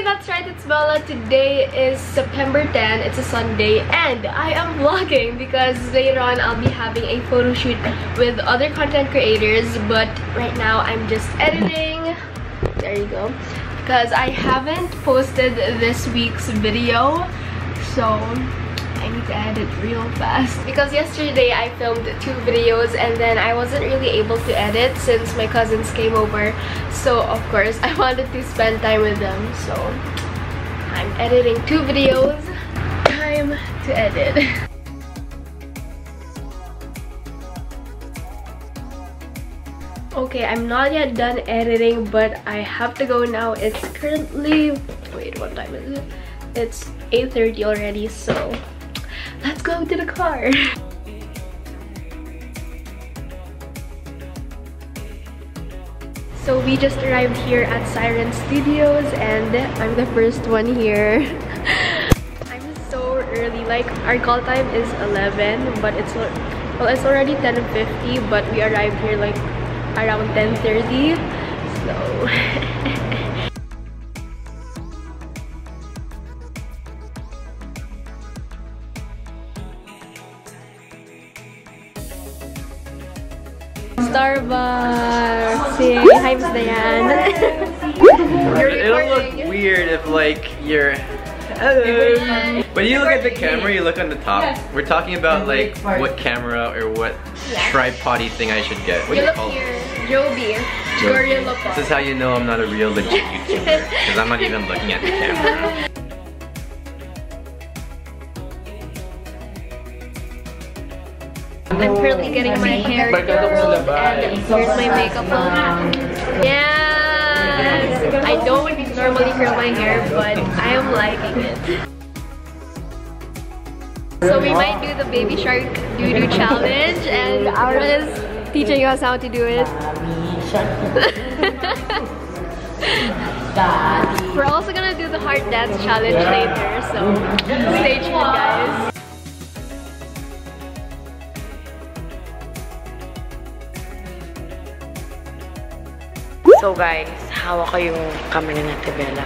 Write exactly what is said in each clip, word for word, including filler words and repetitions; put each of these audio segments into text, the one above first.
Hey, that's right, it's Bella. Today is September tenth, it's a Sunday, and I am vlogging because later on I'll be having a photo shoot with other content creators, but right now I'm just editing. There you go. Because I haven't posted this week's video, so I need to edit real fast. Because yesterday I filmed two videos and then I wasn't really able to edit since my cousins came over. So of course I wanted to spend time with them. So I'm editing two videos. Time to edit. Okay, I'm not yet done editing, but I have to go now. It's currently... Wait, what time is it? It's eight thirty already, so... Let's go to the car! So we just arrived here at Siren Studios and I'm the first one here. I'm so early, like our call time is eleven, but it's... Well, it's already ten fifty, but we arrived here like around ten thirty, so... Starbucks! Hey, hi, Miss Diane. It'll look weird if, like, you're... Hello! When you look at the camera, you look on the top. We're talking about, like, what camera or what tripod-y thing I should get. What do you call it? Joby. This is how you know I'm not a real legit YouTuber. Because I'm not even looking at the camera. I'm currently getting my hair curled and here's my makeup on. Yes! I don't normally curl my hair, but I am liking it. So we might do the baby shark doo-doo challenge and Awra is teaching us how to do it. We're also gonna do the heart dance challenge later, so stay tuned, guys. So guys, hawak ko yung camera na ni Bella.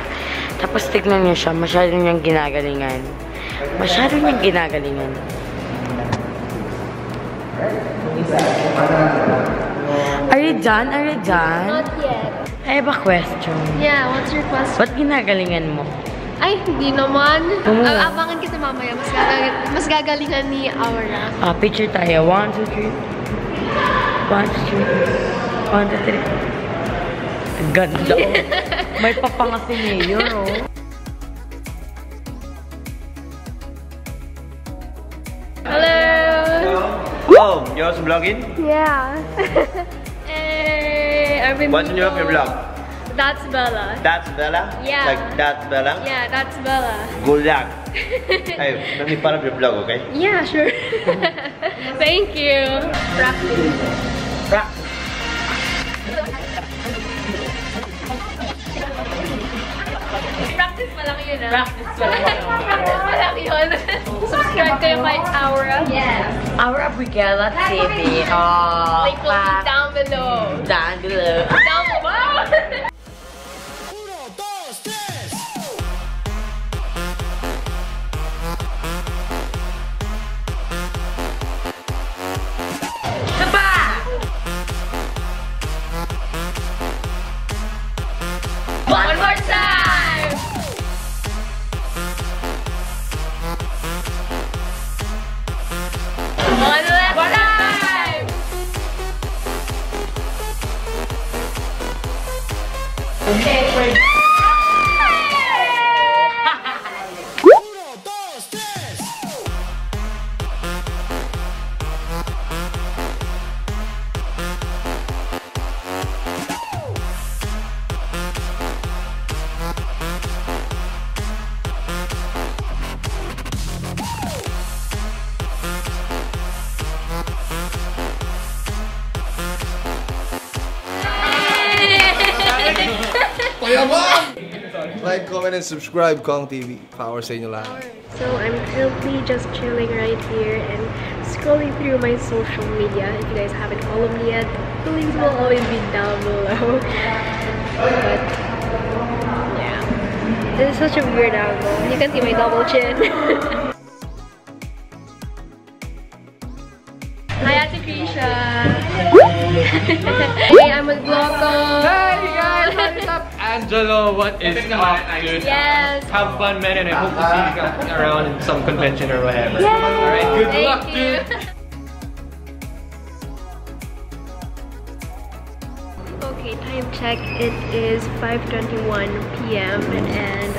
Tapos tignan niya siya, masyado niyang ginagalingan. Masyado niyang ginagalingan. Are you done? Are you done? Not yet. I have a question. Yeah, what's your question? Ba't ginagalingan mo? Ay, hindi naman. Um, Abangan kita mamaya. Mas, gagaling, mas gagalingan ni Awra. Ah, picture tayo. One, two, three. One, two, three. One, two, three. Ganda. May papanga si Mayor, oh. Hello. Oh, you also vlogging? Yeah. Hey, I've been. What's the name of your vlog? That's Bella. That's Bella. Yeah. Like that's Bella. Yeah, that's Bella. Good luck. Hey, let me part of your vlog, okay? Yeah, sure. Thank you. Practice. Practice. Practice malaki yun ah. Practice malaki yun. Subscribe to my Awra. Yes. Awra Briguela T V. Oh, like, comment down below. Down below. Down below. Like, comment, and subscribe. KongTV. Power sa inyo lahat. So I'm currently just chilling right here and scrolling through my social media. If you guys haven't followed me yet, the links will always be down below. But yeah. This is such a weird angle. You can see my double chin. Hi, Ate Krisha. Hey, I'm a vlogger. Hi, you guys. What's up? Angelo, what is up, dude? Yes. Have fun, man, and I hope to see you around in some convention or whatever. Yay. All right, good Thank luck, you. dude. Okay, time check. It is five twenty-one p m and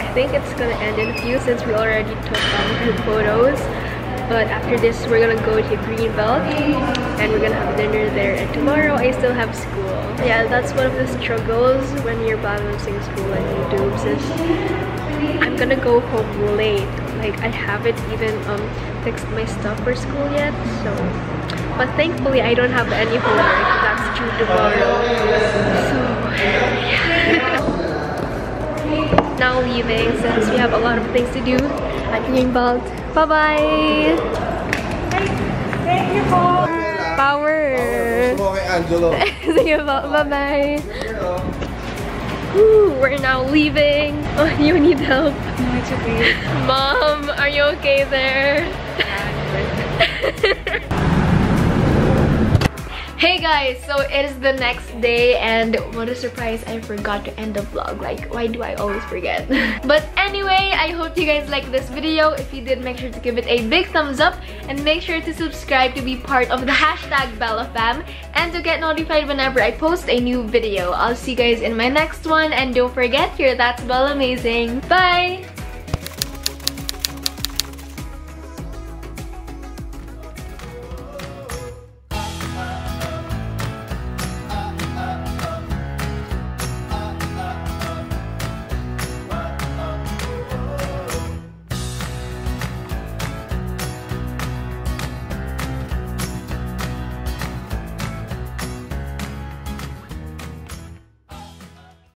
I think it's gonna end in a few since we already took some good photos. But after this, we're gonna go to Greenbelt and we're gonna have dinner there. And tomorrow, I still have school. Yeah, that's one of the struggles when you're balancing school and YouTube. Since I'm gonna go home late. Like I haven't even um fixed my stuff for school yet. So, but thankfully, I don't have any homework. Tomorrow. So, yeah. Now leaving since we have a lot of things to do at Greenbelt. Bye bye. Thank you for power. Bye bye. Ooh, we're now leaving. Oh, you need help. No, it's okay. Mom, are you okay there? Hey guys, so it is the next day and what a surprise, I forgot to end the vlog. Like, why do I always forget? But anyway, I hope you guys liked this video. If you did, make sure to give it a big thumbs up and make sure to subscribe to be part of the hashtag BellaFam and to get notified whenever I post a new video. I'll see you guys in my next one and don't forget here, that's BellaMazing. Bye!